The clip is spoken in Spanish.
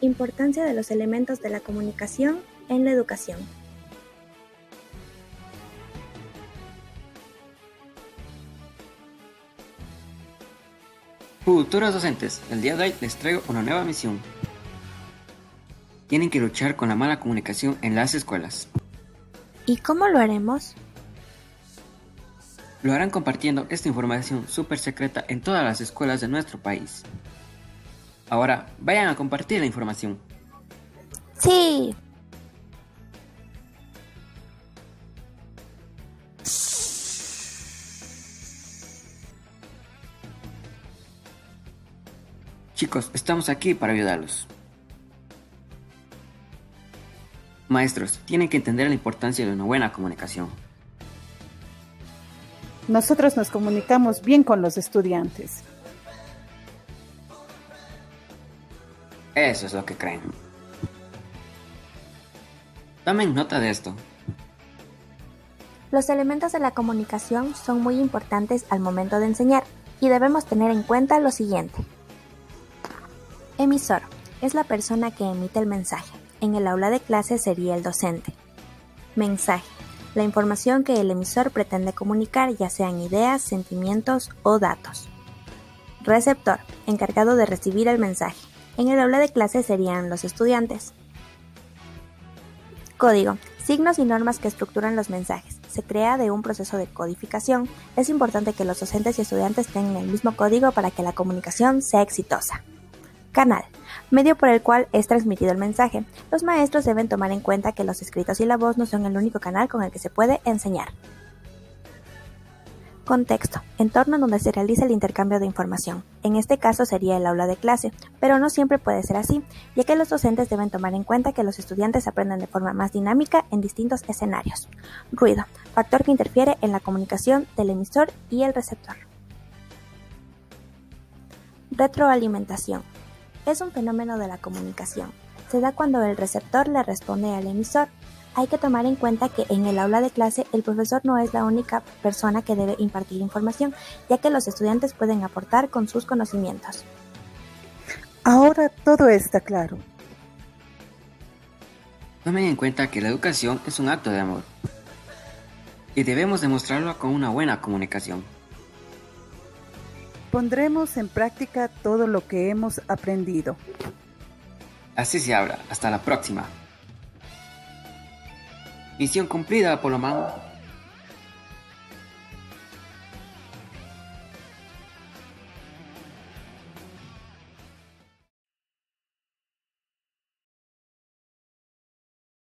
Importancia de los elementos de la comunicación en la educación. Futuros docentes, el día de hoy les traigo una nueva misión. Tienen que luchar con la mala comunicación en las escuelas. ¿Y cómo lo haremos? Lo harán compartiendo esta información súper secreta en todas las escuelas de nuestro país. Ahora, vayan a compartir la información. ¡Sí! Chicos, estamos aquí para ayudarlos. Maestros, tienen que entender la importancia de una buena comunicación. Nosotros nos comunicamos bien con los estudiantes. Eso es lo que creen. Tomen nota de esto. Los elementos de la comunicación son muy importantes al momento de enseñar y debemos tener en cuenta lo siguiente. Emisor es la persona que emite el mensaje. En el aula de clase sería el docente. Mensaje, la información que el emisor pretende comunicar, ya sean ideas, sentimientos o datos. Receptor, encargado de recibir el mensaje. En el aula de clase serían los estudiantes. Código, signos y normas que estructuran los mensajes. Se crea de un proceso de codificación. Es importante que los docentes y estudiantes tengan el mismo código para que la comunicación sea exitosa. Canal, medio por el cual es transmitido el mensaje. Los maestros deben tomar en cuenta que los escritos y la voz no son el único canal con el que se puede enseñar. Contexto, entorno donde se realiza el intercambio de información. En este caso sería el aula de clase, pero no siempre puede ser así, ya que los docentes deben tomar en cuenta que los estudiantes aprenden de forma más dinámica en distintos escenarios. Ruido, factor que interfiere en la comunicación del emisor y el receptor. Retroalimentación. Es un fenómeno de la comunicación. Se da cuando el receptor le responde al emisor. Hay que tomar en cuenta que en el aula de clase el profesor no es la única persona que debe impartir información, ya que los estudiantes pueden aportar con sus conocimientos. Ahora todo está claro. Tomen en cuenta que la educación es un acto de amor y debemos demostrarlo con una buena comunicación. Pondremos en práctica todo lo que hemos aprendido. Así se habla. Hasta la próxima. Misión cumplida, Polomán.